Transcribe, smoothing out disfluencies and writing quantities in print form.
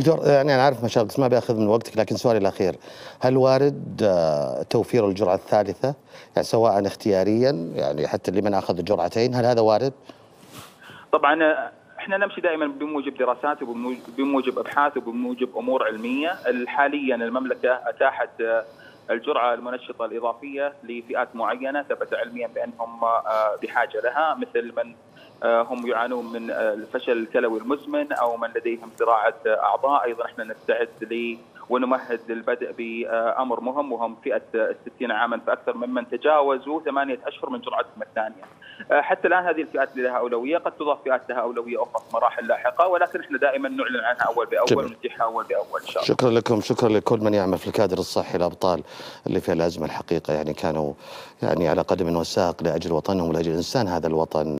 دكتور، يعني أنا عارف مشاغل ما بياخذ من وقتك، لكن سؤالي الأخير، هل وارد توفير الجرعة الثالثة، يعني سواء اختياريا يعني حتى لمن أخذ الجرعتين، هل هذا وارد؟ طبعا احنا نمشي دائما بموجب دراسات وبموجب أبحاث وبموجب أمور علمية. حاليا المملكة أتاحت الجرعة المنشطة الإضافية لفئات معينة ثبت علميا بأنهم بحاجة لها، مثل من هم يعانون من الفشل الكلوي المزمن أو من لديهم زراعة أعضاء. أيضا احنا نستعد ونمهد للبدء بأمر مهم، وهم فئة 60 عاما فأكثر ممن تجاوزوا 8 أشهر من جرعتهم الثانية. حتى الآن هذه الفئات لها أولوية، قد تضاف فئات لها أولوية أخرى في مراحل لاحقة، ولكن احنا دائما نعلن عنها أول بأول ونتيحها أول بأول إن شاء الله. شكرا لكم، شكرا لكل من يعمل في الكادر الصحي، الأبطال اللي في الأزمة الحقيقة يعني كانوا يعني على قدم وساق لأجل وطنهم ولأجل إنسان هذا الوطن.